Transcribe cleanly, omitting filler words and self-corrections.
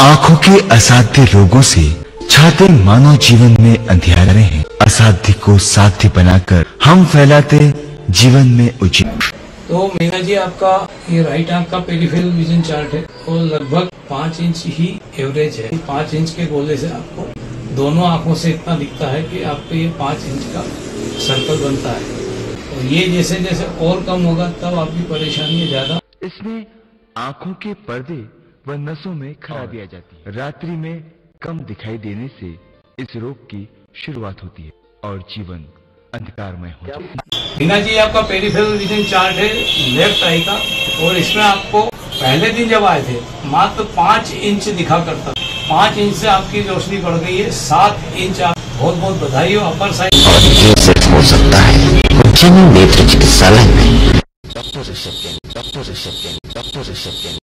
आंखों के असाध्य रोगों से छाते मानव जीवन में अंधियारे हैं। असाध्य को साध्य बनाकर हम फैलाते जीवन में उचित। तो मीना जी, आपका ये राइट आंख का पेरिफेरल विजन चार्ट है और लगभग 5 इंच ही एवरेज है। 5 इंच के गोले से आपको दोनों आंखों से इतना दिखता है कि आपको ये 5 इंच का सर्कल बनता है और ये जैसे जैसे और कम होगा तब आपकी परेशानी ज्यादा। इसमें आंखों के पर्दे व नसों में खराबी आ जाती है। रात्रि में कम दिखाई देने से इस रोग की शुरुआत होती है और जीवन अंधकारमय हो जाता है। मीना जी, आपका पेरिफेरल विजन चार्ट है लेफ्ट आई का और इसमें आपको पहले दिन जब आए थे मात्र 5 इंच दिखा करता। 5 इंच से आपकी रोशनी बढ़ गई है 7 इंच। आप बहुत बधाई हो। अपर साइड और ये सिर्फ हो सकता है नेत्र चिकित्सालय में। डॉक्टर ऋषभ के